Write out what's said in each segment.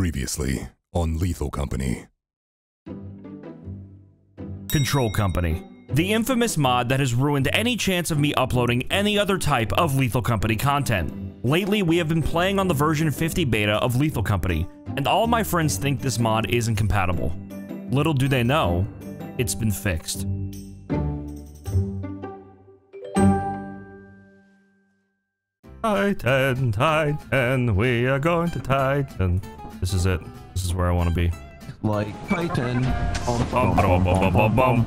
Previously on Lethal Company. Control Company. The infamous mod that has ruined any chance of me uploading any other type of Lethal Company content. Lately, we have been playing on the version 50 beta of Lethal Company, and all my friends think this mod is incompatible. Little do they know, it's been fixed. Titan, Titan, we are going to Titan. This is it. This is where I want to be. Like Titan. Titan!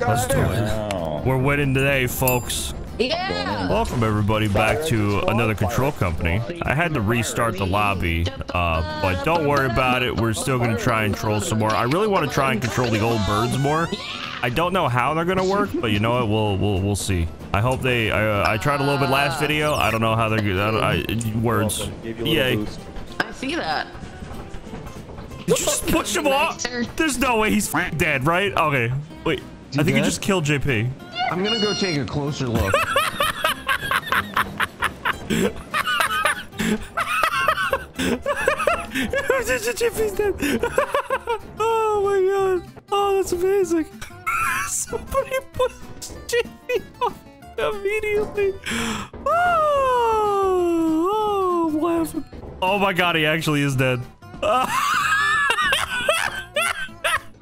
Let's do it. We're winning today, folks. Yeah! Welcome everybody back to another Control Company. I had to restart the lobby, but don't worry about it. We're still going to try and troll some more. I really want to try and control the old birds more. I don't know how they're going to work, but you know what? We'll see. I hope they... I tried a little bit last video. I don't know how they're... Words. Yay. Boost. I see that. Did you just push him off? There's no way he's dead, right? Okay. Wait. I think you just killed JP. I'm gonna go take a closer look. JP's dead. Oh my god. Oh, that's amazing. Somebody pushed JP off immediately. Oh, I'm laughing. Oh my god, he actually is dead.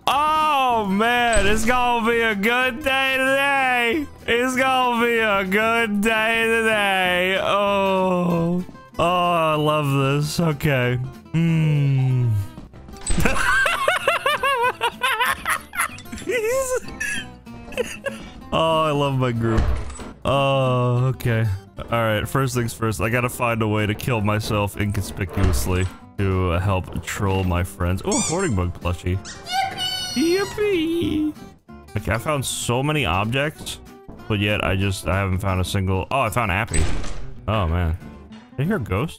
Oh man, it's gonna be a good day today. It's gonna be a good day today. Oh, oh, I love this. Okay. Mm. Oh, I love my group. Oh, okay. All right, first things first, I gotta find a way to kill myself inconspicuously to help troll my friends. Oh, hoarding bug plushie. Yippee! Okay, I found so many objects, but yet I haven't found a single. Oh, I found Appy. Oh man. Did I hear a ghost?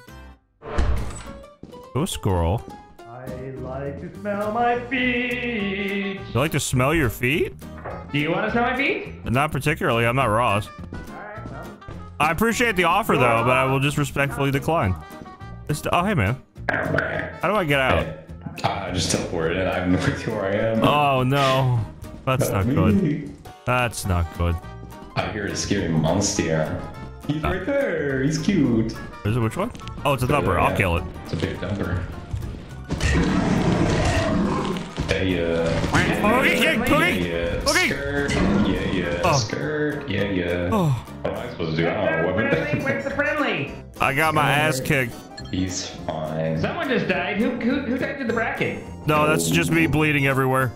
Ghost squirrel. I like to smell my feet. You like to smell your feet? Do you want to smell my feet? Not particularly. I'm not Ross. Alright, well. I appreciate the offer though, but I will just respectfully decline. Oh, hey man. How do I get out? Hey. I just teleported and I have no idea where I am. Oh no. That's not good. That's not good. I hear a scary monster. He's right there. He's cute. Is it which one? Oh, it's a thumper. I'll kill it. It's a big thumper. Hey, Skirt. Skirt. What am I supposed to do? I don't know. Where's the friendly? I got my ass kicked. He's fine. Someone just died. Who died to the bracket? No, that's just me bleeding everywhere.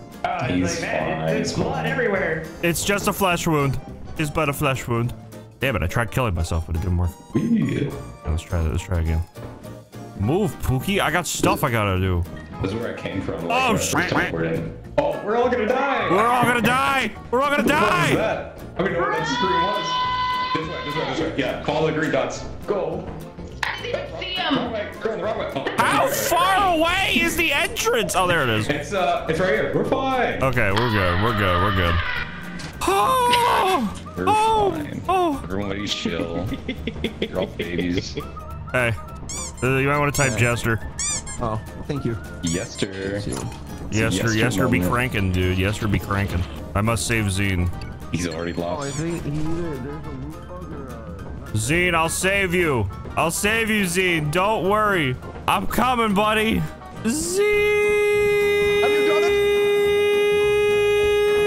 He's fine. There's blood everywhere. It's just a flesh wound. It's but a flesh wound. Damn it! I tried killing myself, but it didn't work. Yeah. Let's try that. Let's try again. Move, Pookie. I got stuff I gotta do. This is where I came from. Like, oh shit! Oh, we're all gonna die. We're all gonna die. We're all gonna die. What was that? I mean, what that scream was? This way. This way. This way. Yeah. Call the green dots. Go. See him. How far away is the entrance? Oh, there it is. It's right here. We're fine. Okay, we're good. We're good. We're good. Oh, fine. Oh, everybody chill. You're all babies. Hey, you might want to type Jester. Oh, thank you. Jester. Jester be cranking, dude. Jester be cranking. I must save Zine. He's already lost. Oh, I think there's a Zine, I'll save you. I'll save you, Zine. Don't worry. I'm coming, buddy. Zine! Have you done it?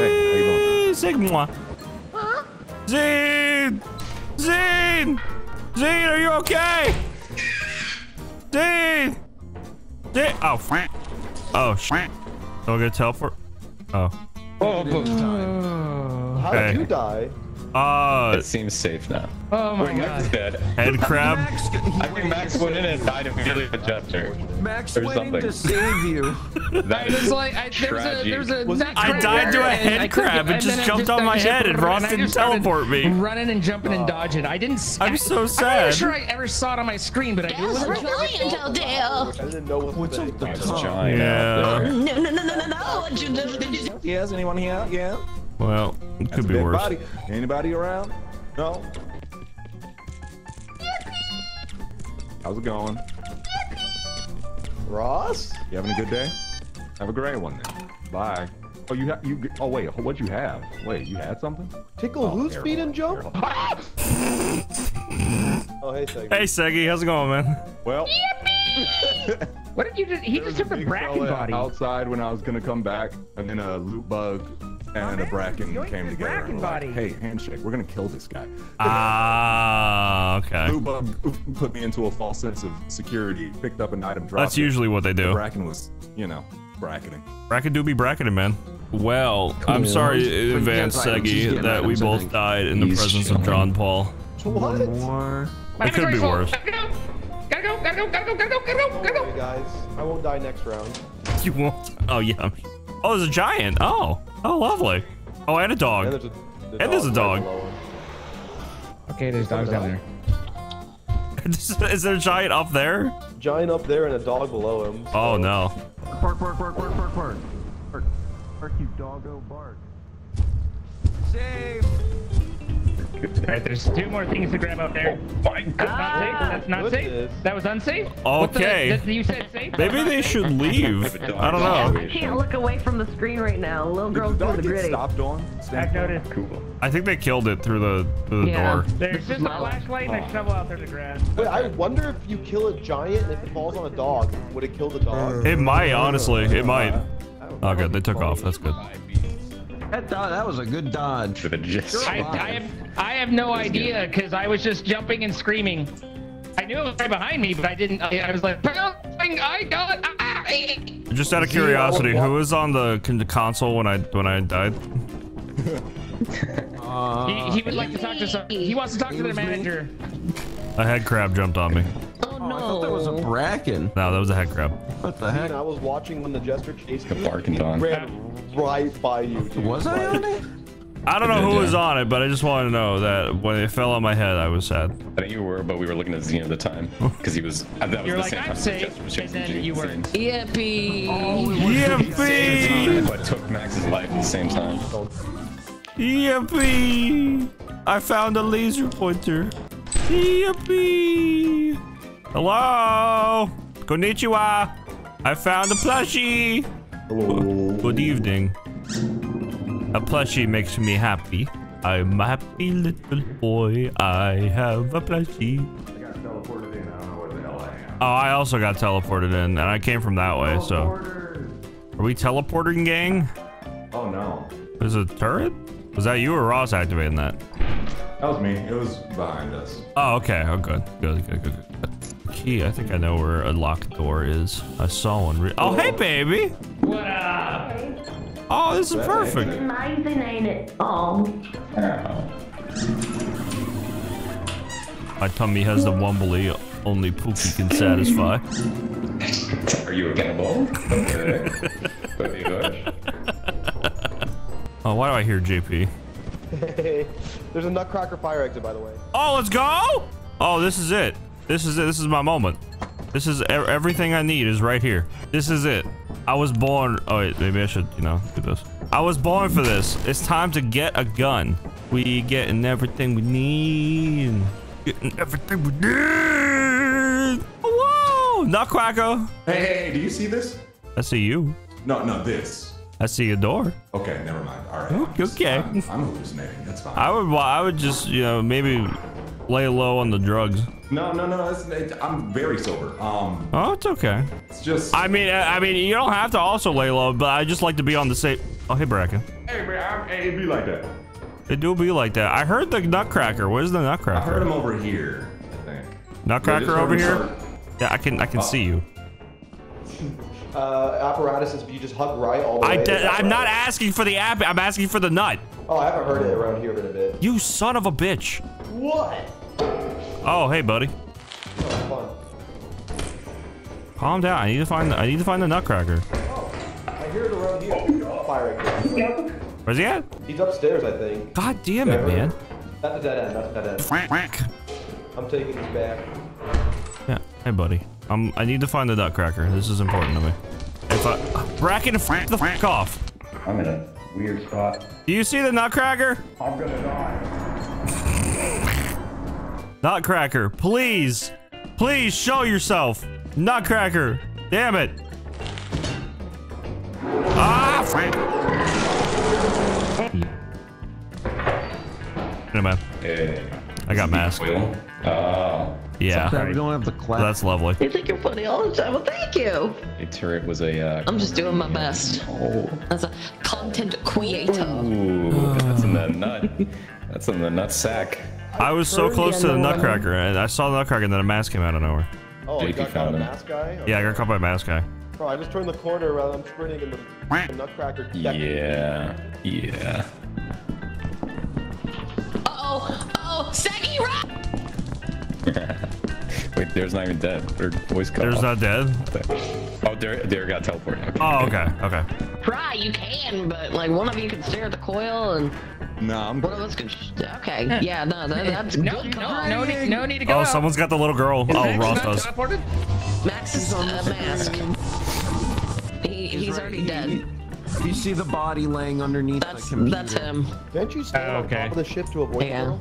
Hey, how you doing? Sigma. Huh? Zine! Zine! Zine, are you okay? Zine! Zine! Oh, frank. Oh, shit. Don't get a teleport. Oh. Oh, how did you die? It seems safe now. Oh my god. Dead. Head crab. I think Max went in and died immediately with Jester. Max went in to save you. That is like, I died to a head crab and just jumped on my head and Ross didn't teleport me. Running and jumping and dodging. I didn't. I'm so sad. I'm not sure I ever saw it on my screen, but I did. I didn't know what's up. Yeah. No, no, no, no, no. Yes, anyone here? Yeah. Well, it could be worse. Body. Anybody around? No. How's it going? Ross? You having a good day? Have a great one then. Bye. Oh, you have, oh wait, what'd you have? Wait, you had something? Tickle who's feet and jump? Oh, hey, Seggy. Hey, Seggy, how's it going, man? Well. What did you just, he just took the Bracken body. Outside when I was gonna come back, and then a loot bug and a Bracken came together. Bracken body. Like, hey, handshake, we're gonna kill this guy. Ah, okay. Loot bug put me into a false sense of security, picked up an item, dropped it. That's usually what they do. The Bracken was, you know, bracketing. Bracken do be bracketing, man. Well, I'm sorry in advance, Seggy, that we both died in the presence of John Paul. What? It could be worse. Gotta go, guys. I won't die next round. You won't? Oh, yeah. Oh, there's a giant. Oh. Oh, lovely. Oh, and a dog. And there's a dog. Okay, there's dogs down there. Is there a giant up there? Giant up there and a dog below him. So. Oh, no. Bark, bark, bark, bark, bark, bark. Bark, bark, you doggo, bark. Save. Alright, there's two more things to grab out there. Oh my God. That's not safe. That's not safe. That was unsafe. Okay. You said safe. Maybe they should leave. I don't know. I can't look away from the screen right now. Little girl through the gritty. Stopped on. I've noticed. Cool. I think they killed it through the door. There's just a flashlight and a shovel out there to grab. Wait, I wonder if you kill a giant and if it falls on a dog, would it kill the dog? It might, honestly. It might. Oh good, they took off. That's good. That was a good dodge. I have no idea because I was just jumping and screaming. I knew it was right behind me, but I didn't. I was like, I got. Just out of curiosity, who was on the console when I died? He would like to talk to some. He wants to talk to their manager. A head crab jumped on me. Oh no! I thought that was a Bracken. No, that was a head crab. What the heck? I was watching when the Jester chased the barking dog. Right by you, dude. Was I on it? I don't know who was on it, but I just want to know that when it fell on my head, I was sad. I think you were, but we were looking at Zeno at the time because he was. That was the same time Jester was chasing Gene. You were like, I'm safe, and then you were. EMP! EMP! What took Max's life at the same time? EMP! I found a laser pointer. EMP! Hello! Konnichiwa! I found a plushie! Good evening. A plushie makes me happy. I'm a happy little boy. I have a plushie. I got teleported in. I don't know where the hell I am. Oh, I also got teleported in, and I came from that way, so. Are we teleporting, gang? Oh, no. There's a turret? Was that you or Ross activating that? That was me. It was behind us. Oh, okay. Oh, good. Good. Key. I think I know where a locked door is. I saw one. Oh, hey, baby. What up? Oh, this is perfect. It's amazing, ain't it? Oh. My tummy has the wumbly only Pookie can satisfy. Are you a cannibal? Oh, why do I hear JP? Hey, there's a Nutcracker fire exit, by the way. Oh, let's go! Oh, this is it. This is it. This is my moment. This is everything I need is right here. This is it. I was born. Oh, wait, maybe I should, you know, do this. I was born for this. It's time to get a gun. We getting everything we need. Getting everything we need. Whoa! Nutcracker. Hey, do you see this? I see you. No, this. I see a door. Okay, never mind. All right. Okay. I'm hallucinating. That's fine. I would just, you know, maybe lay low on the drugs. No. I'm very sober. Oh, it's okay. It's just. I mean, you don't have to also lay low, but I just like to be on the safe. Oh, hey, Bracken. Hey, man. It be like that. It do be like that. I heard the Nutcracker. Where's the Nutcracker? I heard him over here. I think. Nutcracker over here. Yeah, I can see you. Apparatuses, but you just hug right all the way. I'm not asking for the app. I'm asking for the nut. Oh, I haven't heard it around here in a bit. You son of a bitch. What? Oh, hey, buddy. Oh, fun. Calm down. I need to find the Nutcracker. Oh, I hear it around here. Oh, fire again. Where's he at? He's upstairs, I think. God damn it, man. That's a dead end. I'm taking this back. Yeah. Hey, buddy. I need to find the Nutcracker. This is important to me. If I Bracken the f off. I'm in a weird spot. Do you see the Nutcracker? I'm gonna die. Nutcracker, please show yourself. Nutcracker, Damn it! Ah, frick! Anyway. Yeah. I got masked. Yeah. We don't have the clap. That's lovely. You think you're funny all the time. Well, thank you. A turret was a. I'm just doing my best. Oh. As a content creator. Ooh, that's in the nut. That's in the nut sack. I was so close to the Nutcracker, and I saw the Nutcracker, and then a mask came out of nowhere. Oh, JP you got caught by a mask guy? Okay. Yeah, I got caught by a mask guy. Bro, I just turned the corner while I'm sprinting in the Nutcracker. Yeah. Yeah. Saggy Rock! Wait, Dare's not even dead. Voice cut Dare's off. Not dead? Oh, Dare got teleported. Okay. Oh, okay. Try, you can, but like one of you can stare at the coil and... No, I'm good. One of us can... Okay, yeah, no, that's good. No need to go. Oh, someone's got the little girl. Is Max Ross does. Teleported? Max is on a mask. He's already dead. You see the body laying underneath the computer. That's him. Can't you stand on top of the ship to avoid the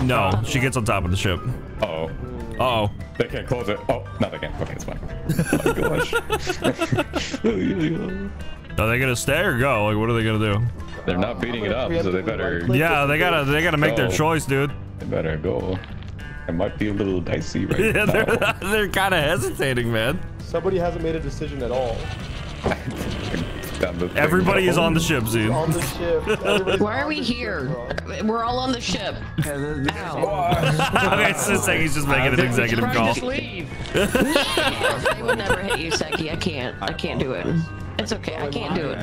No, she gets on top of the ship. Uh-oh. Uh-oh. They can't close it. Oh, no, they can't. Okay, it's fine. Oh, gosh. Are they gonna stay or go? Like, what are they gonna do? They're not beating it up, so they better... Yeah, they gotta make their choice, dude. They better go. It might be a little dicey right now. Yeah, they're kinda hesitating, man. Somebody hasn't made a decision at all. Everybody is on the ship, Z. On the ship. Why are we here? We're all on the ship. I mean, it's just like he's just making an executive call. Just leave. I would never hit you, Seki. I can't do it. It's okay. I can't do it.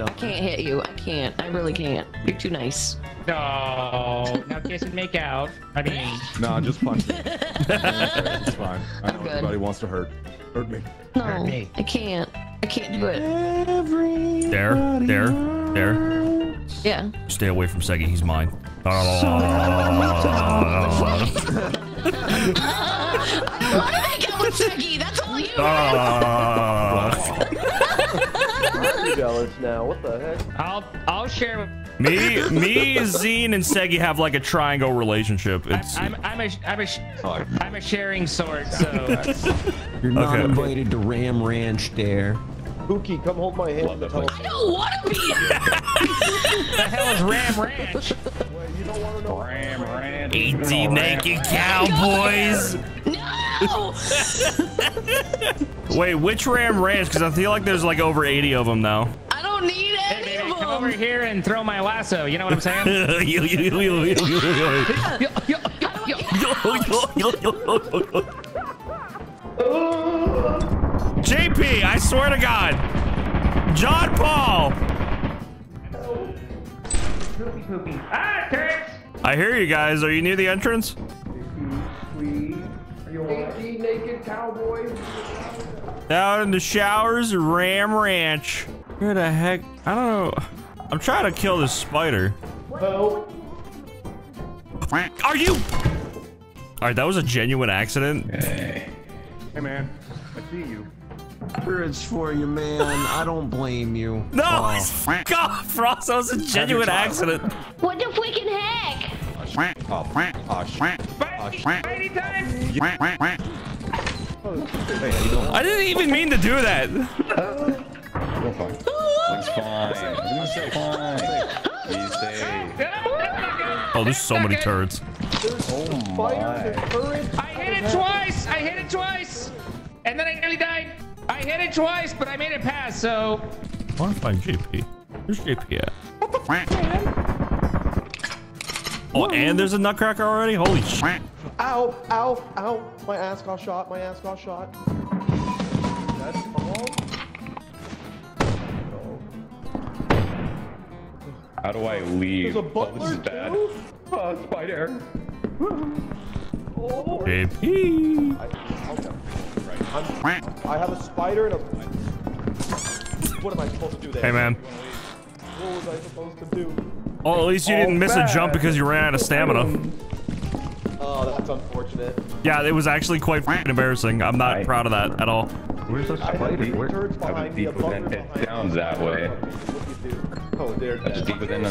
I can't hit you. I can't. I really can't. You're too nice. No. Now kiss and make out. I mean. No, just punch. It's fine. I know everybody wants to hurt me. No, I can't. I can't do it. There. Yeah. Stay away from Segi. He's mine. I don't want to make out with Segi. That's all you. I'm jealous now. What the heck? I'll share. Me, Zine, and Segi have like a triangle relationship. It's... I'm a sharing sort. So you're not invited to Ram Ranch, Dare. Pookie, come hold my hand. I don't want to be here. The hell is Ram Ranch? Well, you don't want to know. Ram Ranch. Eat the naked cowboys. No. Wait, which Ram Ranch? Because I feel like there's like over 80 of them now. I don't need any of them. Come over here and throw my lasso. You know what I'm saying? JP, I swear to God, John Paul. Poopy. Ah, turrets! I hear you guys. Are you near the entrance? Please, are you naked cowboys? Out in the showers, Ram Ranch. Where the heck? I don't know. I'm trying to kill this spider. Help! Are you? All right, that was a genuine accident. Hey man, I see you. Courage for you, man. I don't blame you. No, fuck off, Ross. That was a genuine accident. What the freaking heck? Spidey time! I didn't even mean to do that. You're fine. He's fine. He's fine. He's safe. Oh, there's so many turds. Oh my. I hit it twice! And then I nearly died. I hit it twice, but I made it pass, so... I want to find JP. Where's JP at? What the f***, man? Oh, and there's a Nutcracker already? Holy sh**. Ow. My ass got shot. That's all. How do I leave? There's a butler this is bad. Spider. Oh, JP. I have a spider and a... What am I supposed to do there? Hey, man. What was I supposed to do? Oh, at least you didn't miss a jump because you ran out of stamina. Oh, that's unfortunate. Yeah, it was actually quite f***ing embarrassing. I'm not proud of that at all. Where's the spider? Down that way. Oh, there. I got zero.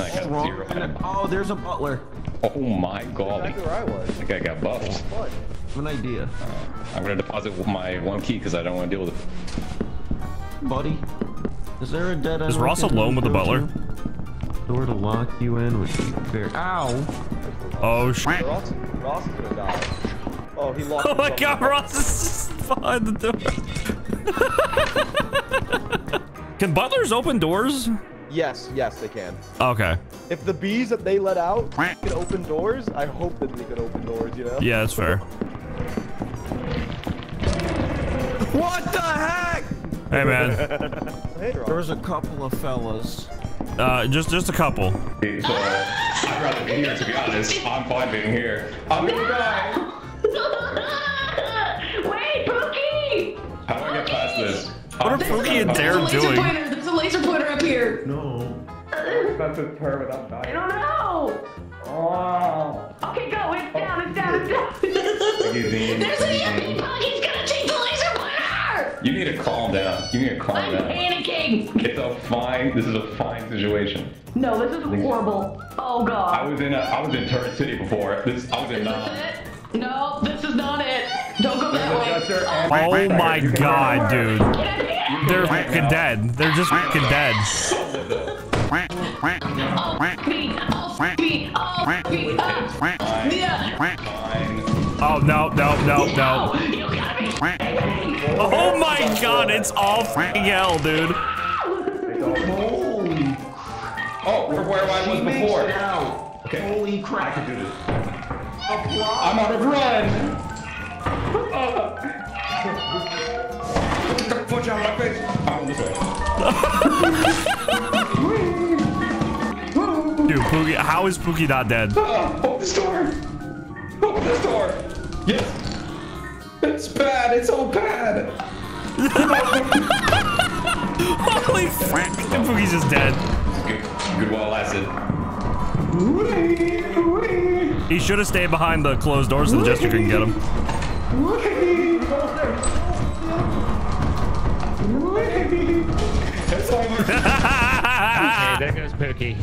Oh, there's a butler. Oh my god. That's where I was. I think I got buffed. have an idea. I'm gonna deposit my one key because I don't want to deal with it. Buddy, is there a dead end? Is Ross alone with the butler? Door to lock you in would be fair. Ow! Oh shit! Ross is gonna die. Oh, he locked. Oh my God, Ross is behind the door. Can butlers open doors? Yes, they can. Okay. If the bees that they let out can open doors, I hope that they can open doors, you know? Yeah, that's fair. What the heck? Hey, man. There was a couple of fellas. Just a couple. So, I'd rather be here, to be honest. I'm fine being here. I'm gonna die. Wait, Pookie! How do I get past this? What are Pookie and Dare doing? There's a laser pointer up here. No. That's a turn without dying. I don't know. Oh. Okay, go. It's down. There's a yuppie bug. He's gonna take the laser pointer. You need to calm down. I'm panicking. It's a fine. This is a fine situation. No, this is horrible. Oh God. I was in Turret City before. No, this is not it. Don't go that way. Oh my God, dude. They're fucking dead. They're just fucking dead. Oh, no. Oh my God, it's all fucking hell, dude. Oh, we're where I was before. Holy crap. I can do this. I'm out of run. Get the fuck out of my face! I'm this way. Dude, Pookie, how is Pookie not dead? Open this door! Open this door! Yes! It's bad! It's all bad! Holy frick! Pookie's just dead. Good wall acid. He should have stayed behind the closed door so the Jester couldn't get him. It's over. Okay, there goes Pookie.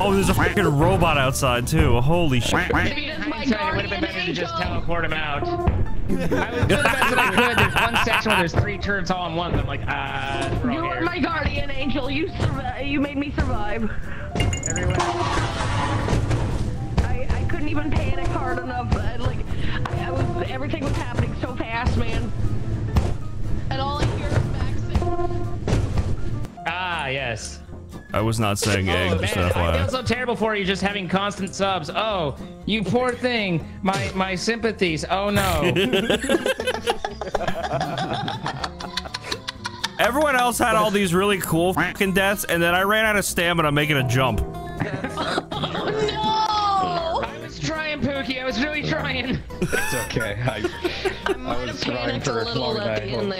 Oh, there's a freaking robot outside too. Holy shit. It would have been better to just teleport him out. I was doing the best that I could. There's one section where there's three turns all in one. I'm like, you were my guardian angel. You made me survive. I couldn't even panic hard enough. Everything was happening so fast, man. And all I hear is Maxing. Ah, yes. I was not saying egg, just FYI. I feel so terrible for you just having constant subs. Oh, you poor thing. My sympathies. Oh, no. Everyone else had all these really cool fucking deaths, and then I ran out of stamina making a jump. Oh, no! I was trying, Pookie. I was really trying. It's okay. I was trying for a long time.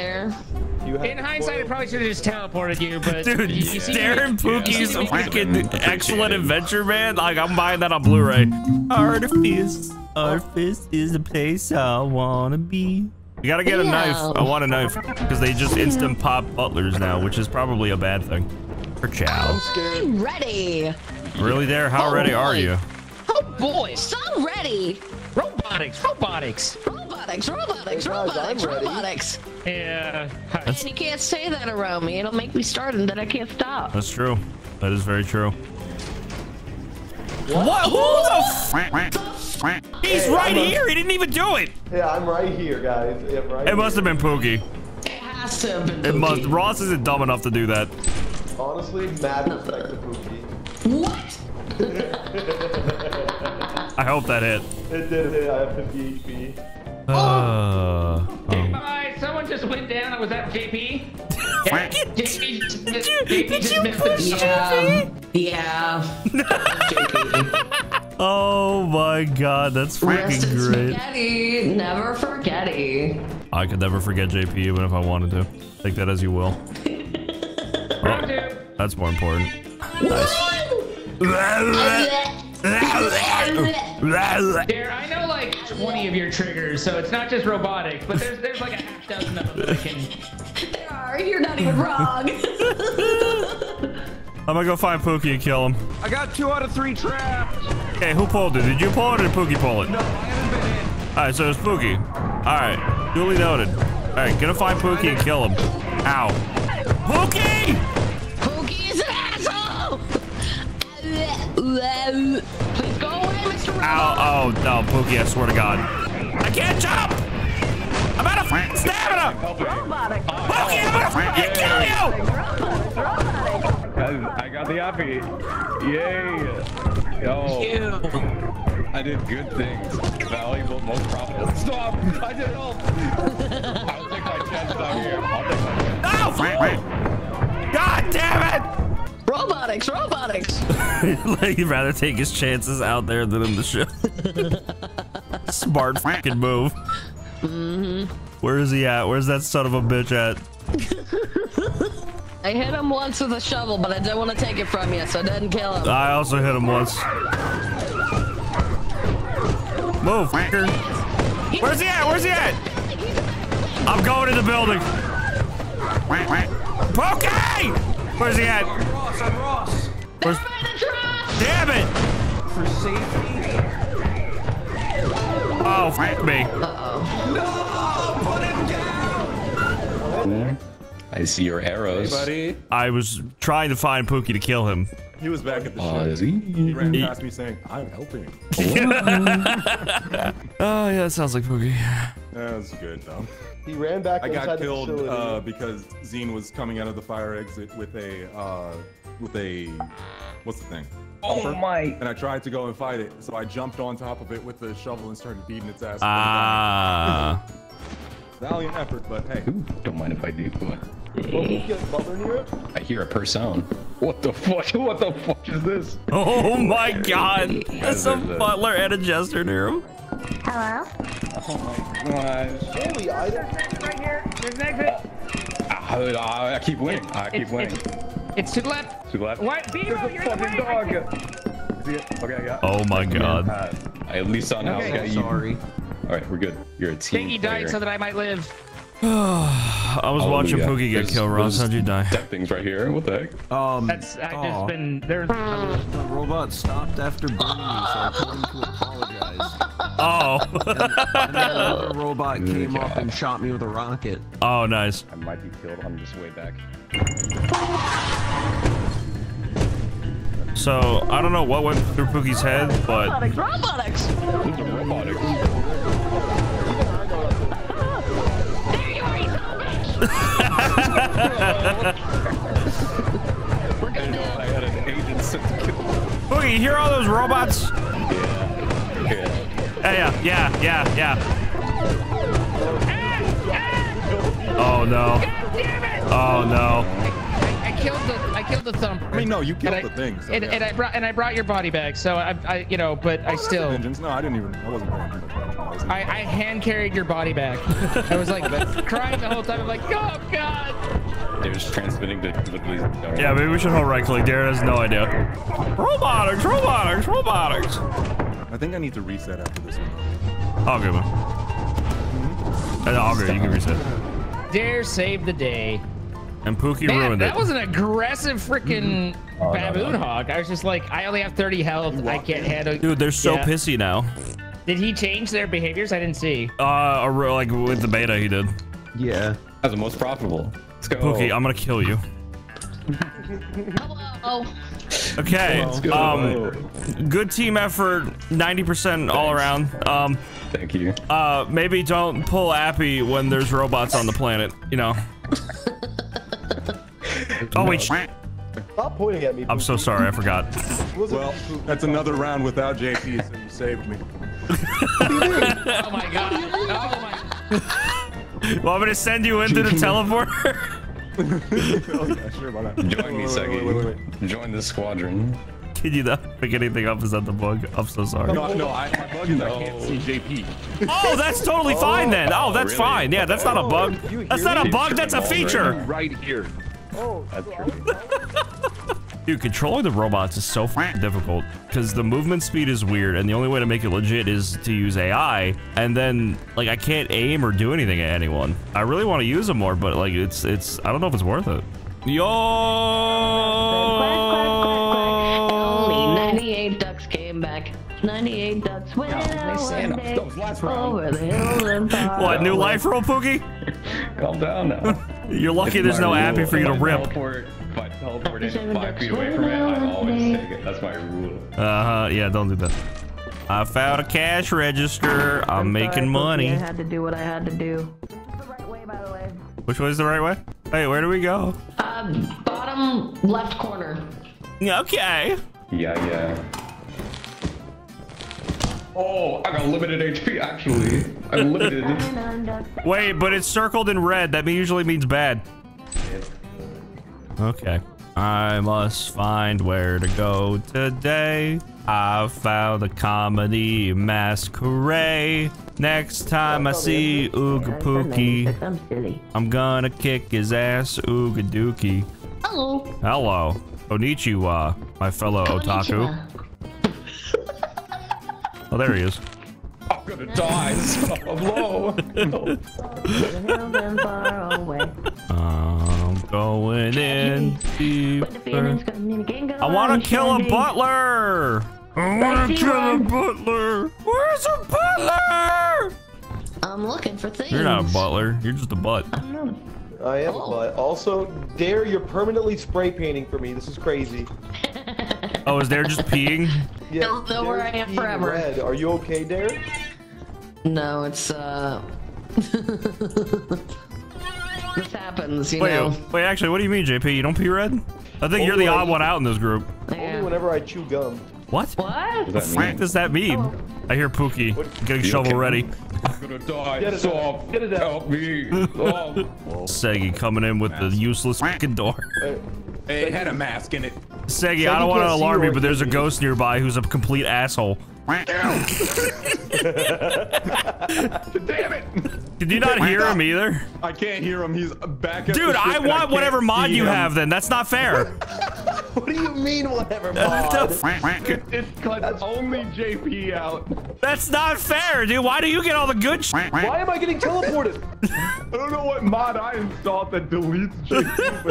In hindsight, I probably should have just teleported you, but... Dude, Darren Pookie's freaking excellent adventure, man. Like, I'm buying that on Blu-ray. Artifice is the place I want to be. You gotta get a knife. I want a knife. Because they just instant pop butlers now, which is probably a bad thing. For chow. I'm ready. Really, Dare? How ready are you? Oh, boy. So ready. Robotics. Yeah. And you can't say that around me. It'll make me start and then I can't stop. That's true. That is very true. What? Who the f? He's right here. He didn't even do it. Yeah, I'm right here, guys. It must have been Pookie. It has to have been Pookie. It must. Ross isn't dumb enough to do that. Honestly, mad respect to Pookie. What? I hope that hit. It did hit. I have 50 HP. Someone just went down. Was that JP? Did you push JP? Yeah. JP. Oh my God, that's freaking great. Spaghetti, never forgetty. I could never forget JP even if I wanted to. Take that as you will. Oh, that's more important. Nice. Dare, I know like 20 of your triggers, so it's not just robotics, but there's like a half dozen of them. There are. You're not even wrong. I'm gonna go find Pookie and kill him. I got 2 out of 3 traps. Okay, who pulled it? Did you pull it or did Pookie pull it? No, I haven't been in. Alright, so it's Pookie. Alright, duly noted. Alright, gonna find Pookie and kill him. Ow. Pookie! Pookie is an asshole! Please go away, Mr. Robot. Ow, oh, no, Pookie, I swear to God. I can't jump! I'm out of f***ing stamina! Robotic. Pookie, I'm out of f***ing kill you! I got the Appy. Yay! Yo. I did good things, valuable, most profitable. Stop! I did all. I'll take my chance out here. I'll take my chance. No! Fool! God damn it! Robotics, robotics. He'd rather take his chances out there than in the show. Smart fucking move. Mm-hmm. Where is he at? Where's that son of a bitch at? I hit him once with a shovel, but I didn't want to take it from you, so I didn't kill him. I also hit him once. Move, fucker. Where's he at? Where's he at? I'm going to the building. Okay! Where's he at? I'm Ross. I'm Ross. Where's... Damn it! For safety. Oh, fuck me. Uh-oh. No! Put him down! I see your arrows. Hey, buddy. I was trying to find Pookie to kill him. He was back at the ship. Is he? He ran past me saying, I'm helping. Oh, yeah, that sounds like Pookie. That was good, though. He ran back inside the facility. I got killed because Zine was coming out of the fire exit with a, what's the thing? Oh, my. And I tried to go and fight it, so I jumped on top of it with the shovel and started beating its ass. Ah. Valiant effort, but hey. Ooh, don't mind if I do. I hear a person. What the fuck? What the fuck is this? Oh my God! That's a butler and a jester near him. Hello? Oh my gosh. Holy item. Right here. There's an exit. I keep winning. I keep winning. It's to the left. To the left. What? B-roll, you're in the way. Dog. Okay, I got it. Oh my God. I at least saw now. Okay, sorry. All right, we're good. You're a team. I think he died so that I might live. I was watching Pookie get killed, Ross. How'd you die? That thing's right here. What the heck? The robot stopped after Boogie, so I told him to apologize. Oh. And then another robot came up and shot me with a rocket. Oh, nice. I might be killed on this way back. So, I don't know what went through Pookie's head, but... Robotics! Robotics! There you are, you bitch! We're good now. I had an agent sent to kill me. Pookie, you hear all those robots? Yeah. Yeah. Yeah. Oh, no. God damn it! Oh, no. I killed the thumb. I mean, no, you killed the thing. So, and I brought your body back. So I you know, but I still. No, I didn't even. I wasn't. I hand carried your body back. I was like crying the whole time. I'm like, oh God. They're just transmitting the. Yeah, maybe we should hold right click. Darren has no idea. Robotics, robotics, robotics. I think I need to reset after this one. I'll give him. I'll give you. You can reset. Dare save the day. And Pookie ruined it. That was an aggressive freaking baboon hog. I was just like, I only have 30 health. I can't handle. Dude, they're so pissy now. Did he change their behaviors? I didn't see. Like with the beta, he did. Yeah. That's the most profitable. Let's go. Pookie, I'm gonna kill you. Okay. Let's go. Good team effort, 90% all around. Thank you. Maybe don't pull Appy when there's robots on the planet. You know. Oh wait! Stop pointing at me. I'm so sorry, I forgot. Well, that's another round without JP, so you saved me. Oh my God! Oh my. Well, I'm gonna send you into the teleporter. Okay, sure, why not? Join me, Segi. Join the squadron. Can you not pick anything up? Is that the bug? I'm so sorry. No, my bug is I can't see JP. Oh, that's totally fine then. Oh, that's fine. Yeah, that's not a bug. That's not a bug. That's a feature. Right here. Oh, that's true. Dude, controlling the robots is so difficult because the movement speed is weird, and the only way to make it legit is to use AI. And then, like, I can't aim or do anything at anyone. I really want to use them more, but like, I don't know if it's worth it. Yo! Quack, quack, quack, quack. Only 98 ducks came back. 98 ducks. What, new life roll, Pookie? Calm down now. You're lucky there's no Appy for you to rip. If I teleport in 5 feet away from it, I always take it. That's my rule. Yeah, don't do that. I found a cash register. I'm making money. I had to do what I had to do. The right way, by the way. Which way's the right way? Hey, where do we go? Bottom left corner. Okay. Yeah. Oh, I got limited HP, actually. I'm limited. Wait, but it's circled in red. That usually means bad. Okay. I must find where to go today. I found a comedy masquerade. Next time I see Oogapooky, I'm gonna kick his ass, Oogadookie. Hello. Onichiwa, my fellow Konnichiwa. Otaku. Oh, there he is. I'm gonna die. So low. I'm going in deeper. I want to kill a butler. Where's a butler? I'm looking for things. You're not a butler. You're just a butt. I'm not. I am, but also, Dare, you're permanently spray painting for me. This is crazy. Oh, is Dare just peeing? Yeah, don't know where I am forever. Red. Are you okay, Dare? No, it's, this happens, you know? Wait, actually, what do you mean, JP? You don't pee red? I think you're the odd one out in this group. Yeah. Only whenever I chew gum. What the frick does that mean? Oh. I hear Pookie getting shovel ready. I'm gonna die. Get it out. Help me. Seggy coming in with the useless fucking door. It had a mask in it. Seggy, I don't want to alarm you, but there's a ghost nearby who's a complete asshole. Damn it! Did you not hear him either? I can't hear him. He's back up. Dude, I want whatever mod you have. Then that's not fair. What do you mean, whatever mod? It cuts only JP out. That's not fair, dude. Why do you get all the good shit? Why am I getting teleported? I don't know what mod I installed that deletes JP.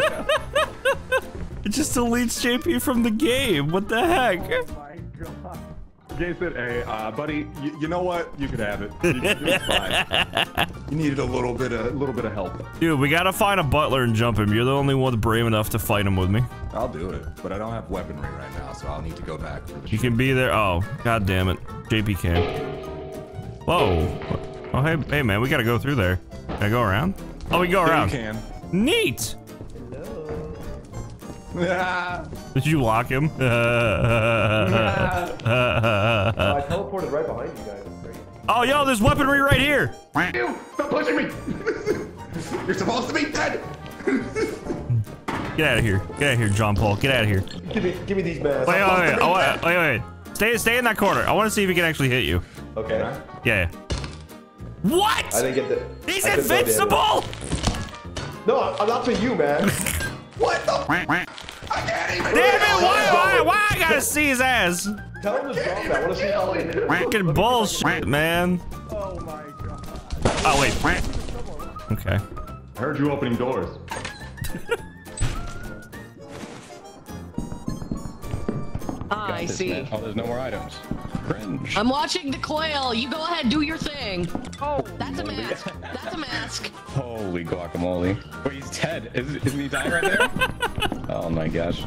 It just deletes JP from the game. What the heck? Oh my god. Jay said, hey, buddy, you know what? You could have it. You needed a little bit of help. Dude, we gotta find a butler and jump him. You're the only one brave enough to fight him with me. I'll do it, but I don't have weaponry right now, so I'll need to go back for the shoot. You can be there. Oh, god damn it. JP can. Whoa. Oh, hey, man, we gotta go through there. Can I go around? Oh, we can go around. You can. Neat. Did you lock him? I teleported right behind you guys. Oh, yo, there's weaponry right here. Ew, stop pushing me. You're supposed to be dead. Get out of here. Get out of here, John Paul. Get out of here. Give me these masks. Wait. Stay in that corner. I want to see if he can actually hit you. Okay. Yeah. What? I didn't get that. He's invincible. No, I'm not for you, man. What the? I can't even. Damn it! Why I gotta see his ass? Tell him to drop that. I wanna see how he did. Fucking bullshit, man. Oh my god. Oh wait. Okay. I heard you opening doors. Ah, I see. Man. Oh, there's no more items. Cringe. I'm watching the coil. You go ahead, do your thing. Oh, that's a mask. That's a mask. Holy guacamole! Wait, he's dead. Isn't he dying right there? Oh my gosh!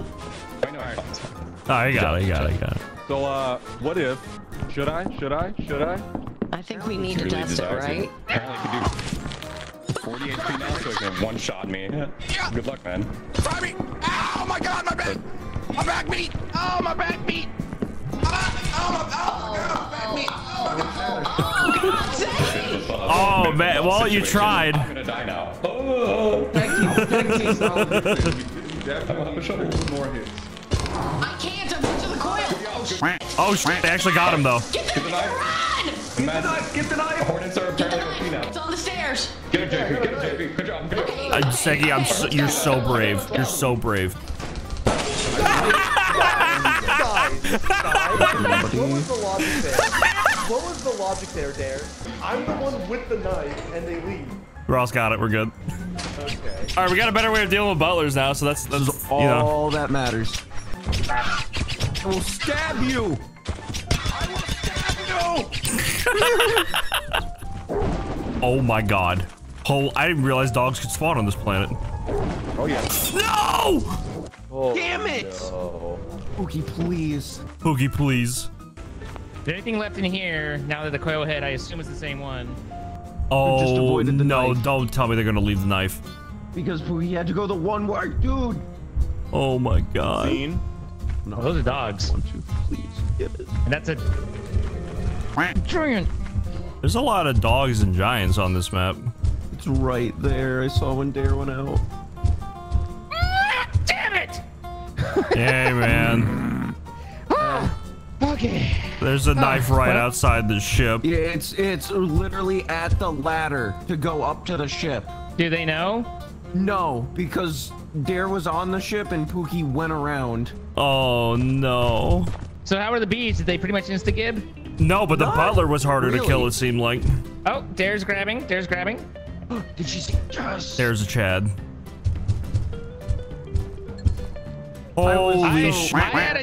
Wait, no, right. Oh, I got it. So, what if? Should I? I think we need to test it, right? Apparently, I can do 40 HP now, so I can one-shot me. Yeah. Good luck, man. Try me! Oh my god, my back! My back meat! Oh, my back meat! Oh man, well you tried. I'm gonna die now. Oh, I can't, I'm into the coil. Oh shit, they actually got him though. Get the knife! Get the knife! Hornets are apparently now. It's on the stairs. Get it, JP. Good job. Seggy, you're so brave. You're so brave. What was the logic there, Dare? I'm the one with the knife, and they leave. Ross got it. We're good. Okay. All right, we got a better way of dealing with butlers now, so that's all that matters. I will stab you. No! Oh my god. Oh, I didn't realize dogs could spawn on this planet. Oh yeah. No! Oh, damn it! No. Pookie, please. Pookie, please. Is there anything left in here now that the coil head, I assume it's the same one? Oh, just avoided the no, knife. Don't tell me they're gonna leave the knife. Because Pookie had to go the one way, dude. Oh my god. No, those are dogs. One, two, please. Give it. And that's a giant. There's a lot of dogs and giants on this map. It's right there. I saw one dare one out. Damn it! Hey, man. Okay. There's a knife right outside the ship. Yeah, it's literally at the ladder to go up to the ship. Do they know? No, because Dare was on the ship and Pookie went around. Oh, no. So how are the bees? Did they pretty much insta-gib? No, but the butler was harder to kill, it seemed like. Oh, Dare's grabbing. Dare's grabbing. Did she see us? There's a Chad. Holy shit. I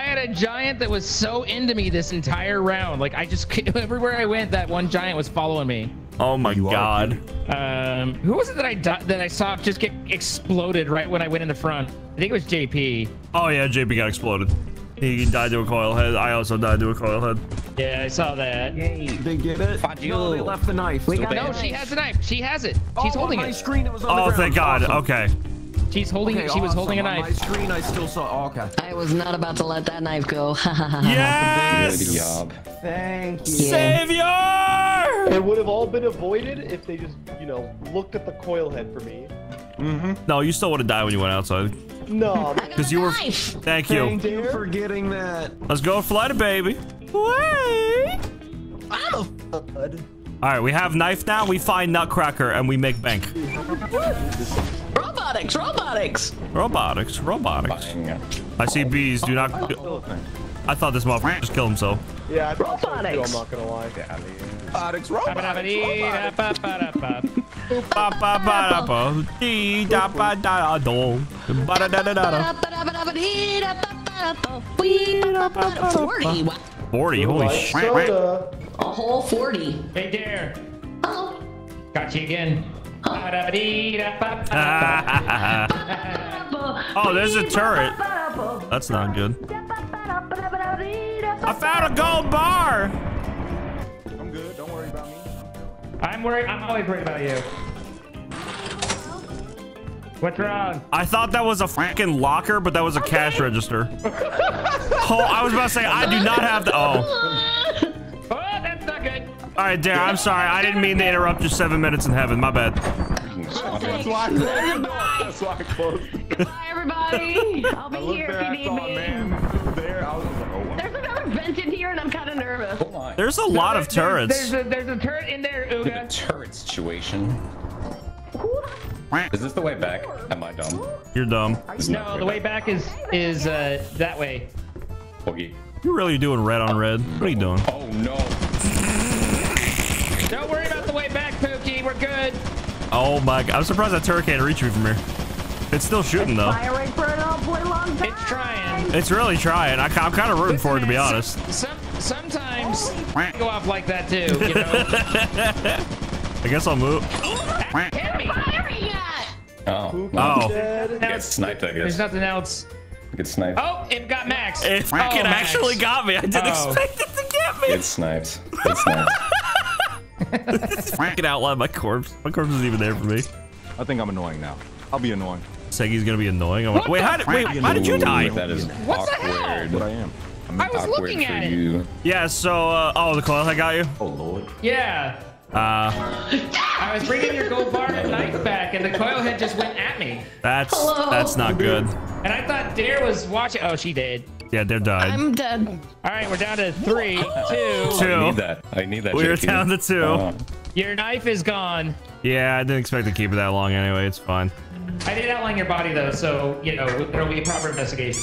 had a giant that was so into me this entire round. Like, I just, everywhere I went, that one giant was following me. Oh my god. Who was it that I saw just get exploded right when I went in the front? I think it was JP. Oh yeah, JP got exploded. He died to a coil head. I also died to a coil head. Yeah, I saw that. Yay. They get it. No, they left the knife. No, she has the knife. She has it. She's holding it. Screen, it was on the ground. Thank god. Awesome. Okay. She's holding it. She was holding a knife. On my screen, I still saw. Okay. I was not about to let that knife go. Yes. Good job. Thank you. Savior! It would have all been avoided if they just, you know, looked at the coil head for me. Mm-hmm. No, you still would have died when you went outside. No, because you were. Thank you. Thank you for getting that. Let's go fly the baby. Wait. I'm a bud. All right, we have knife now. We find Nutcracker and we make bank. Robotics, robotics, robotics, robotics. I see bees. Do not. I thought this motherfucker just killed himself. Yeah, I thought so too, I'm not gonna lie. Robotics, robotics, robotics. 40, holy shit. A whole 40. Hey, Dare. Oh. Got you again. Oh, there's a turret. That's not good. I found a gold bar. I'm good. Don't worry about me. I'm worried. I'm always worried about you. What's wrong? I thought that was a freaking locker, but that was a cash register. Oh, I was about to say I do not have the. Oh. Oh, that's not good. All right, Dare, I'm sorry. I didn't mean to interrupt your 7 minutes in heaven. My bad. That's why I closed. Bye, everybody. I'll be here if you need me. There's another vent in here, and I'm kind of nervous. There's a lot of turrets. There's a turret in there, Ooga. A turret situation. Is this the way back? Am I dumb? You're dumb. No, the way back is that way. Boogie. You're really doing red on red. What are you doing? Oh, no. Don't worry about the way back, Pookie. We're good. Oh my god. I'm surprised that turret can't reach me from here. It's still shooting though. It's trying. It's really trying. I'm kind of rooting for it, to be honest. Sometimes go off like that too, you know? I guess I'll move. Hit me. Oh. Oh. Get sniped, I guess. There's nothing else. Get sniped. Oh, it got maxed. It fucking actually got me. I didn't expect it to get me. Get sniped. Get sniped. It's freaking outline my corpse. My corpse isn't even there for me. I think I'm annoying now. I'll be annoying. Segi's gonna be annoying. I'm like, wait, how did you die? That is awkward. What I am. I was looking at it. Yeah. So, oh, the cloth I got you. Oh lord. Yeah. I was bringing your gold bar and knife back, and the coil head just went at me. That's not good. And I thought Dare was watching. Oh, she did. Yeah, Dare died. I'm dead. All right, we're down to 3, 2. I need that. I need that. We're down to 2. Your knife is gone. Yeah, I didn't expect to keep it that long anyway. It's fine. I did outline your body though, so you know there'll be a proper investigation.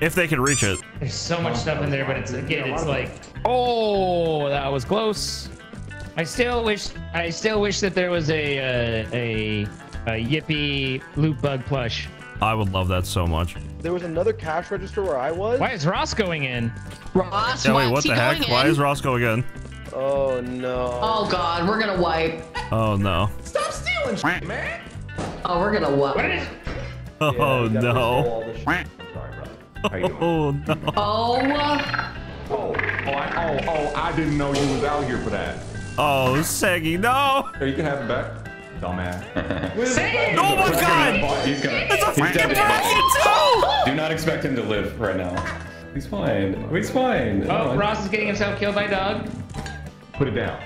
If they can reach it. There's so much stuff in there, but it's again, it's like, oh, that was close. I still wish that there was a Yippee loot bug plush. I would love that so much. There was another cash register where I was. Why is Ross going in? Ross, yeah, wait, what the heck? Why is Ross going in? Oh no. Oh god, we're gonna wipe. Oh no. Stop stealing shit, man. Oh, we're gonna wipe. What is... Oh yeah, no. Sorry, brother. How you doing? Oh no. Oh, I didn't know you was out here for that. Oh, Seggy, no. Here, you can have it back. Dumbass. Say it! Oh my god! He's gonna. It's a freaking packet too! Do not expect him to live right now. He's fine. He's fine. Oh, Ross is getting himself killed by a dog. Put it down.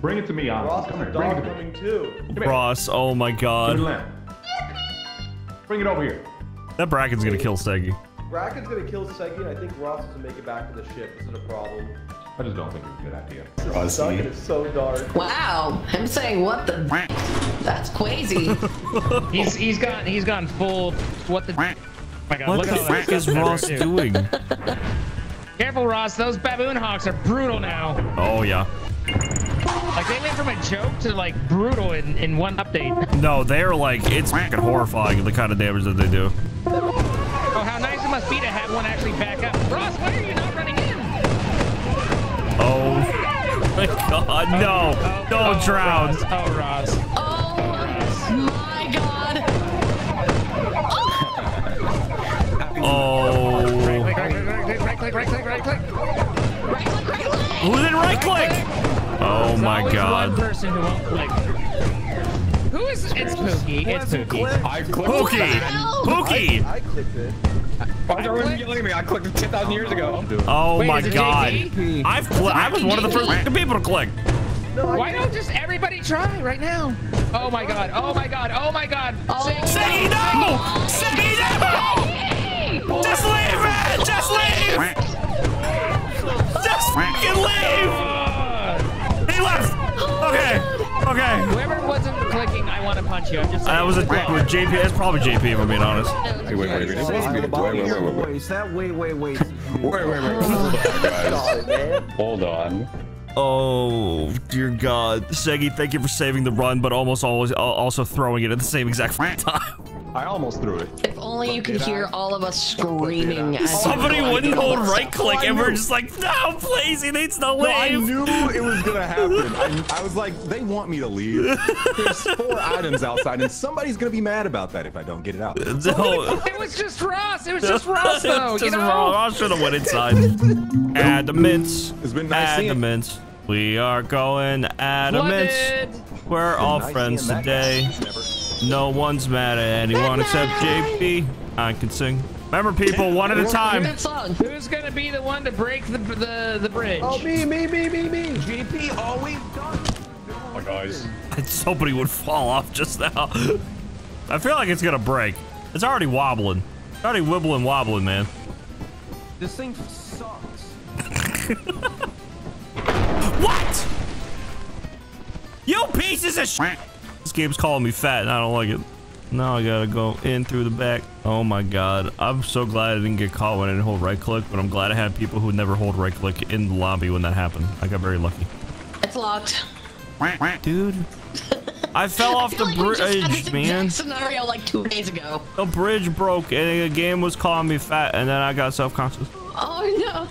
Bring it to me, honestly. Ross, dog coming too. Ross, oh my god. Bring it over here. That Bracken's gonna kill Seggy. Bracken's gonna kill Seggy, and I think Ross is gonna make it back to the ship. This is a problem. I just don't think it's a good idea. It is so dark. Wow, him saying what the? That's crazy. he's gone full. What the? Oh my God, what the frick is Ross doing? Careful, Ross. Those baboon hawks are brutal now. Oh yeah. Like they went from a joke to like brutal in one update. No, they're like it's fucking horrifying the kind of damage that they do. Oh, how nice it must be to have one actually back up. Ross, why are you not running in? Oh my god, no. Don't drown. Ross. Oh, Ross. Oh my god. Oh. Right click. Who didn't right click? Oh my god. One person who won't click. Who is it? It's Pookie. It's Pookie. I clicked it. Pookie! I clicked it. Why is everyone yelling at me? I clicked it 10,000 years ago. Oh my god. I was one of the first people to click. Why don't just everybody try right now? Oh my god. Oh my god. Oh my god. Say no! Say no! Just leave it! Just leave! Just freaking leave! He left! Okay. Okay. Whoever wasn't clicking, I want to punch you. I'm just that was a click with JP. It's probably JP, if I'm being honest. Wait. Hold on. Oh, dear God. Seggy, thank you for saving the run, but almost always also throwing it at the same exact time. I almost threw it. If only you could hear all of us screaming. Somebody wouldn't hold right click, and we're just like, no, please, he needs to leave. No, I knew it was gonna happen. I was like, they want me to leave. There's 4 items outside, and somebody's gonna be mad about that if I don't get it out. No. It was just Ross. It was just Ross, though. Just Ross should have went inside. Adamants. It's been nice seeing Adamants. We are going Adamants. We're all friends today. No one's mad at anyone except JP. I can sing. Remember, people, one at a time. Who's gonna be the one to break the bridge? Oh, me. JP, all we've done. Oh my guys. Somebody would fall off just now. I feel like it's gonna break. It's already wobbling. It's already wobbling, man. This thing sucks. What? You pieces of shit. This game's calling me fat and I don't like it. Now I gotta go in through the back. Oh my god. I'm so glad I didn't get caught when I didn't hold right click, but I'm glad I had people who never hold right click in the lobby when that happened. I got very lucky. It's locked. Dude. I fell off the bridge, man. Scenario like 2 days ago. The bridge broke and the game was calling me fat and then I got self-conscious. Oh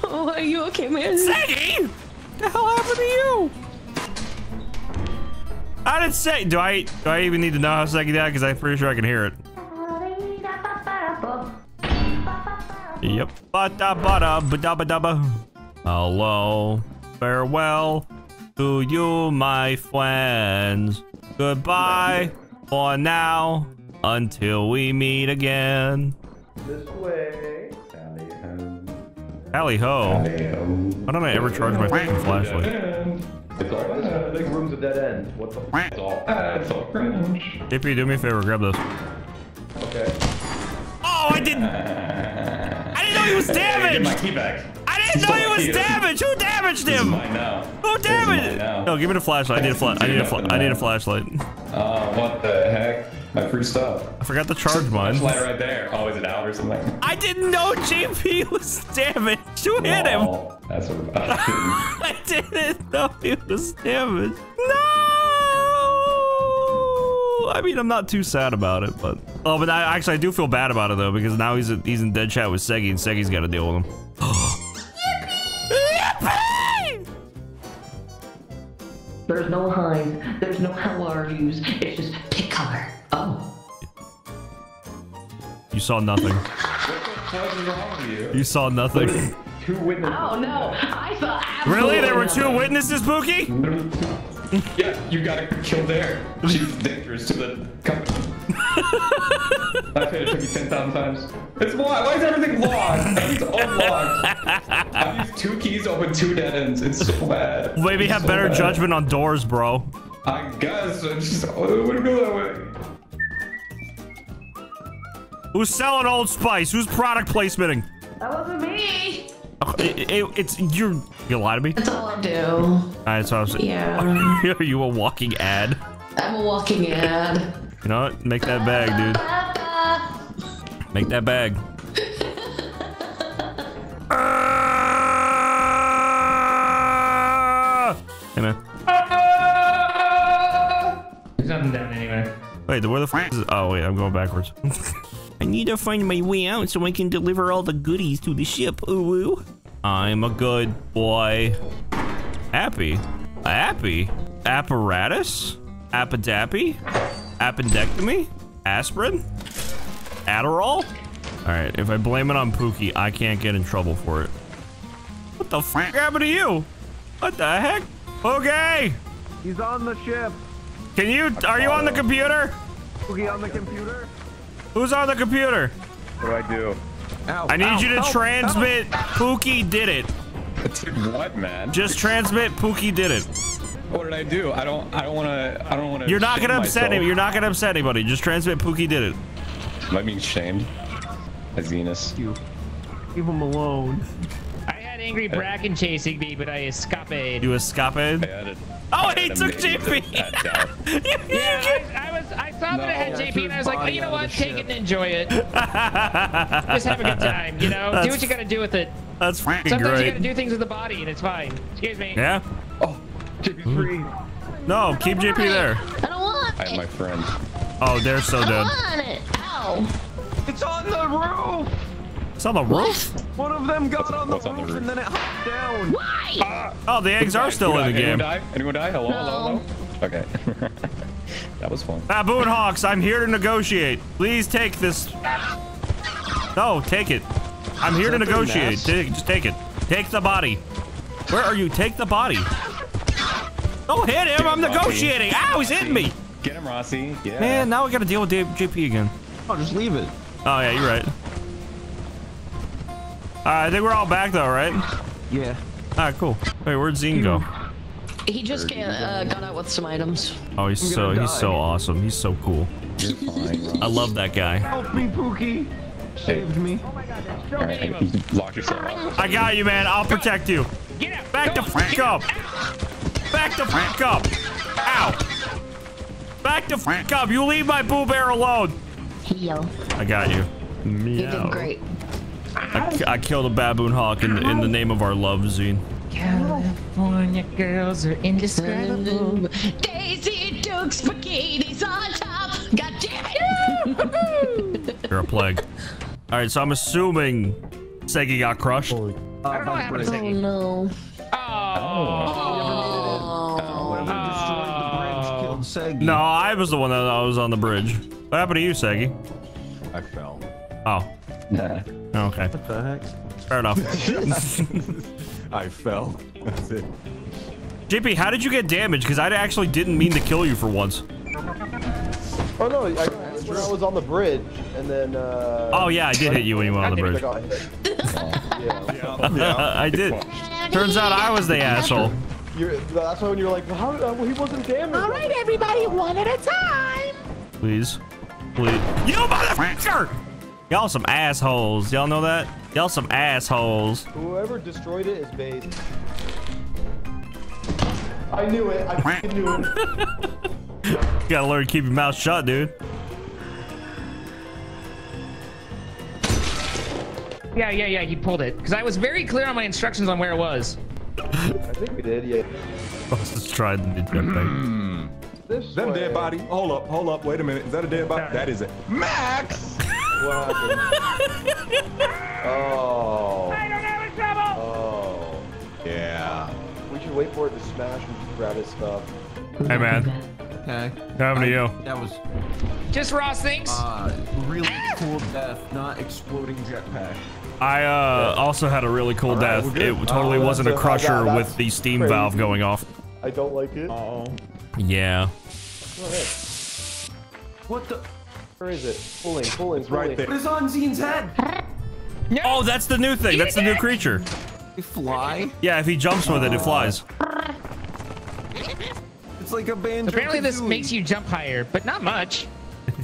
no. Are you okay, man? Seggy! What the hell happened to you? I didn't say. Do I even need to know how Seggy died? Because I'm pretty sure I can hear it. Yep. Hello. Farewell to you, my friends. Goodbye for now until we meet again. This way. Tally ho. Why don't I ever charge my fucking flashlight? It's all right. Big room's a dead end. What the? It's all cringe. JP, do me a favor. Grab this. Okay. Oh, I didn't know he was damaged. Get my key back. I didn't know he was damaged. Who damaged him? Who damaged him? No, give me the flashlight. I need a flashlight. Oh, what the heck? I freaked up. I forgot to charge mine. Flashlight right there. Oh, is it out or something? I didn't know JP was damaged. Who hit him? That's what I didn't know he was damaged. No! So I mean, I'm not too sad about it, but oh, but I do feel bad about it though, because now he's in dead chat with Segi, and Segi's got to deal with him. Yippee! Yippee! There's no highs. There's no how are yous. It's just pick color. Oh. You saw nothing. You saw nothing. Two witnesses. Oh no! I saw absolutely really? There were two witnesses, Pookie? Yeah, you got a kill there. She's dangerous to the company. I've had it took you 10,000 times. It's locked. Why is everything locked? Everything's unlocked. I've used two keys to open two dead ends. It's so bad. Maybe it's have so better bad. Judgment on doors, bro. I guess. I just wouldn't go that way. Who's selling Old Spice? Who's product placementing? That wasn't me. Oh, it's you lie to me. That's all I do. Alright, so I was like, yeah. Are you a walking ad? I'm a walking ad. You know what? Make that bag, dude. Make that bag. Hey man. There's nothing down anywhere. Wait, where the f is it? Oh wait, I'm going backwards. I need to find my way out so I can deliver all the goodies to the ship. Ooh, I'm a good boy. Appy? Appy? Apparatus? Appadappy? Appendectomy? Aspirin? Adderall? Alright, if I blame it on Pookie, I can't get in trouble for it. What the f*** happened to you? What the heck? Okay! He's on the ship. Can you- are you on the computer? Pookie on the computer? Who's on the computer? What do? Ow, I need you to transmit Pookie did it. What, man? Just transmit Pookie did it. What did I do? I don't wanna You're not gonna upset myself. Him. You're not gonna upset anybody. Just transmit Pookie did it. Am I being shamed? As Venus. You leave him alone. I had angry Bracken chasing me, but I escaped. You escaped? Oh, he took JP! Yeah, I saw that I had JP and I was like, oh, you know what? Take it and enjoy it. Just have a good time, you know? Do what you gotta do with it. That's freaking great. Sometimes you gotta do things with the body and it's fine. Excuse me. Yeah? Oh, JP's free. No, keep JP there. I don't want it. I have my friend. Oh, they're so dead. I don't want it. Ow. It's on the roof! It's on the roof? One of them got on the roof and then it hopped down. Why? Oh, the eggs are still in the game. Anyone die? Hello, hello, hello. Okay. That was fun. Ah, Boone Hawks, I'm here to negotiate. Please take this. No, take it. I'm here to negotiate. Just take it. Take the body. Where are you? Take the body. Don't hit him. I'm negotiating. Ow, he's hitting me. Get him, Rossi. Yeah. Man, now we got to deal with JP again. Oh, just leave it. Oh, yeah, you're right. I think we're all back though, right? Yeah. Alright, cool. Wait, where'd Zine go? He just got out with some items. Oh, he's so awesome. He's so cool. You're fine. I love that guy. Help me, Pookie. Saved me. Oh my God, right. Lock yourself up. I got you, man. I'll protect you. Get out. Back the f*** up. Back the f*** up. Ow. Back the f*** up. You leave my boo bear alone. Yo. I got you. You did great. I killed a baboon hawk in the name of our love, Zine. California girls are indescribable. Daisy Dukes bikinis on top. God damn it! You're a plague. All right, so I'm assuming Segi got crushed. I don't know what happened to Segi. Oh no! Oh! Segi. No, I was the one that was on the bridge. What happened to you, Segi? I fell. Oh. Nah. Okay. What the heck? Fair enough. I fell. That's it. JP, how did you get damaged? Because I actually didn't mean to kill you for once. Oh no, I was on the bridge, and then. Oh yeah, I did hit you when you were on the bridge. Yeah. I did. Turns out I was the asshole. That's why when you were like, how? He wasn't damaged. All right, everybody, one at a time. Please, please. You motherfucker! Y'all some assholes. Y'all know that? Y'all some assholes. Whoever destroyed it is bait. I knew it. I knew it. You gotta learn to keep your mouth shut, dude. Yeah. He pulled it. Because I was very clear on my instructions on where it was. I think we did, yeah. I was just trying to do that thing. this way. Is that a dead body? Hold up, wait a minute. Is that a dead body? That is it. Max! What happened? Oh. I don't have any trouble! Oh. Yeah. We should wait for it to smash and grab his stuff. Hey, man. Okay. What happened to you? That was... just Ross thinks. Really cool death, not exploding jetpack. I also had a really cool death. It totally wasn't a crusher with the steam valve going off. I don't like it. Uh-oh. Yeah. What the? Where is it? Pulling's right there. It is on Zine's head. No. Oh, that's the new thing. That's the new creature. They fly? Yeah, if he jumps with it, it flies. It's like a banjo. Apparently, this makes you jump higher, but not much.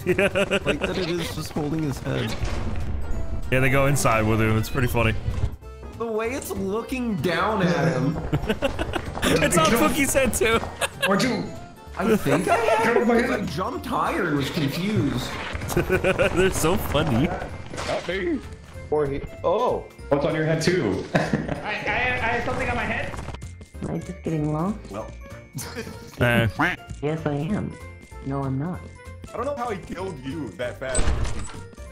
Yeah. Like that, it is just holding his head. Yeah, they go inside with him. It's pretty funny. The way it's looking down at him. It's on Cookie's head too. Or do I think I jumped higher and was confused. They're so funny. Or he. Oh, what's on your head too? I have something on my head. Am I just getting lost? Well. Yes, I am. No, I'm not. I don't know how he killed you that fast.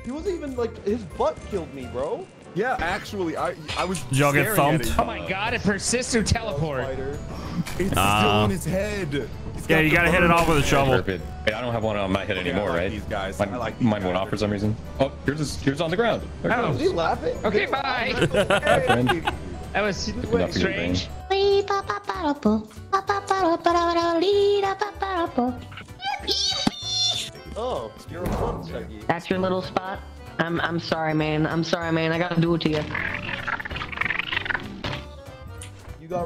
He wasn't even like, his butt killed me, bro. Yeah, actually, I was. Did y'all get thumped? Oh my god, it persists through teleport. It's still in his head. Yeah, you gotta hit it off with a shovel. Hey, I don't have one on my head anymore, right? These guys. I like these mine guys. Went off for some reason. Oh, yours on the ground. Oh, is he laughing? Okay, bye. Bye, friend. That was strange. Oh, you're wrong, Chucky. That's your little spot? I'm sorry, man. I'm sorry, man. I gotta do it to you. I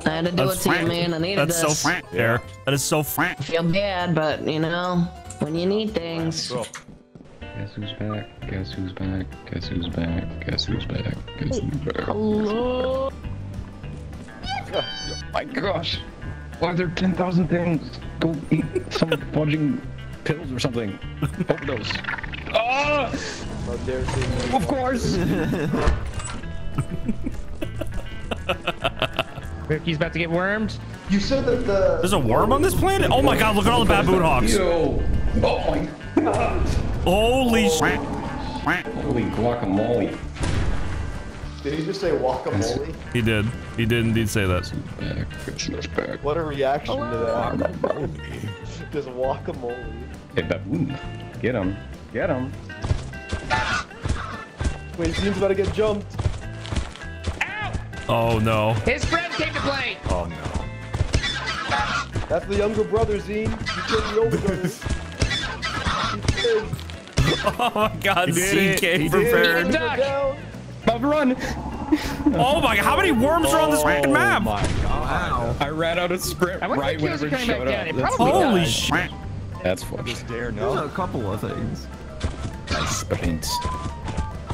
had to do it to you, man. I needed this. That's so frank. Yeah. That is so frank. I feel bad, but, you know, when you need things. Guess who's back? Guess who's back? Guess who's back? Guess who's back? Guess who's back? Hello? Oh my gosh. Why are there 10,000 things? Go eat some fudging... pills or something. Open those. Oh! Of course! Ricky's about to get wormed. You said that the... There's a worm on this planet? Oh my god, look at all the baboon hawks. Yo. Oh my god. Holy shit. Holy guacamole. Did he just say guacamole? He did. He did indeed say that. What a reaction to that. Just guacamole. Hey, baboon. Get him. Get him. Wait, Zine's about to get jumped. Ow! Oh, no. His friend came to play. Oh, no. That's the younger brother, Zine. You killed the older brother. He killed. Oh, my God. Zine came prepared. Bob, run. Oh, my God. How many worms are on this freaking map? Oh, my God. Wow. I ran out of sprint right when it showed up. Holy shit. That's funny. There's a couple of things. Nice sprint.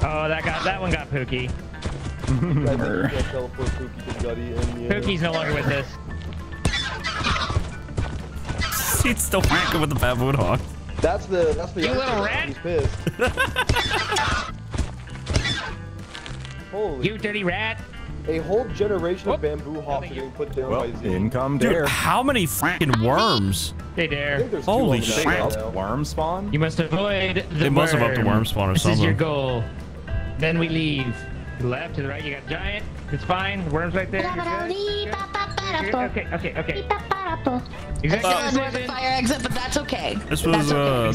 Oh, that one got Pookie. Pookie's no longer with us. He's still fucking with the baboon hawk. That's the you little rat. He's pissed. Holy you dirty rat. A whole generation of bamboo hawks are being put down by Z. Income dare. Dude, how many freaking worms? They dare. Holy shit. Worm spawn? You must avoid the worm. They must have upped the worm spawn or something. This is your goal. Then we leave. To the left, to the right, you got giant. It's fine. The worm's right there. You're good. Okay. Executive fire exit, but that's okay. This was, I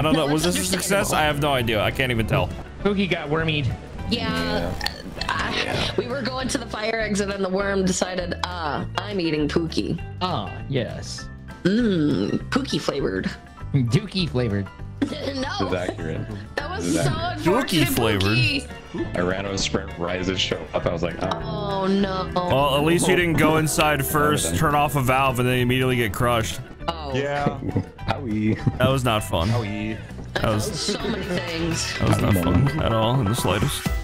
don't know. Was this a success? I have no idea. I can't even tell. Pookie got wormied. Yeah. We were going to the fire exit and the worm decided, I'm eating Pookie. Ah, yes. Pookie flavored. Dookie flavored. No. That's accurate. That was so unfortunate. Dookie flavored. Pookie. I ran out of sprint right as it showed up. I was like, oh no. Well, at least you didn't go inside first, turn off a valve, and then immediately get crushed. Oh. Yeah. Owie. That was not fun. Owie. That was so many things. That was not fun at all in the slightest.